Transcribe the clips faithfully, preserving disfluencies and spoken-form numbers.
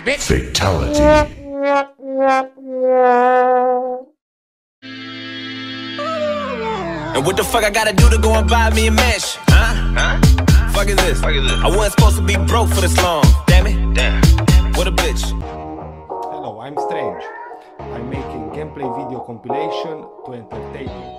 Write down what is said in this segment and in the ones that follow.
gotcha, bitch! Fatality. And what the fuck I gotta do to go and buy me a mansion? Huh? Huh? Fuck is this? Fuck is this? I wasn't supposed to be broke for this long. Damn it. Damn. What a bitch. Hello, I'm Strange. I'm making gameplay video compilation to entertain you.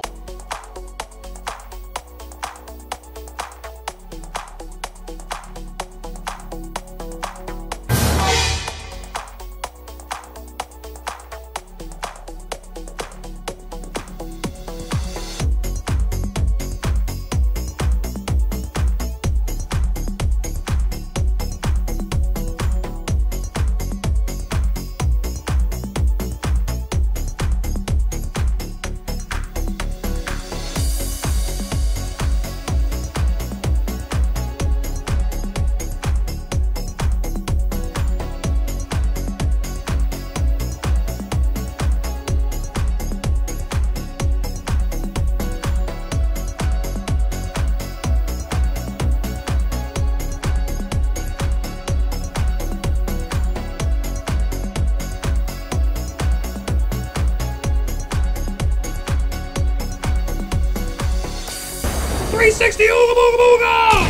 three sixty, ooga booga booga!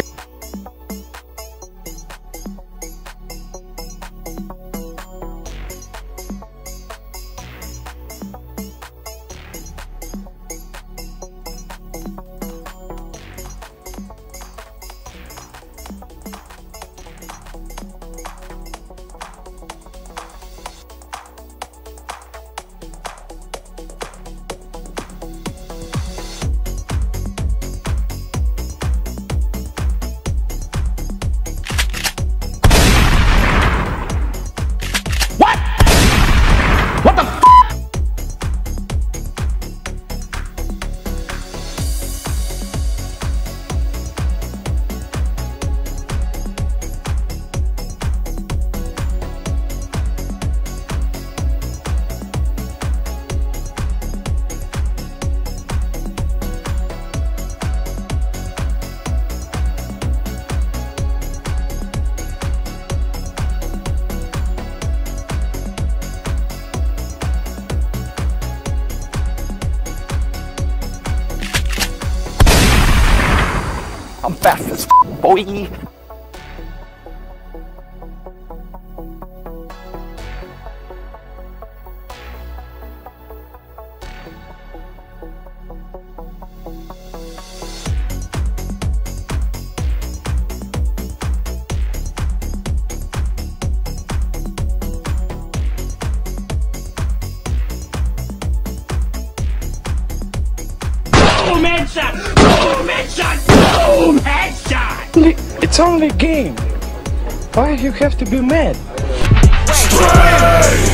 I'm fast as f***, boy! Boom headshot! Boom headshot! Boom headshot! It's only a game. Why do you have to be mad? Strange!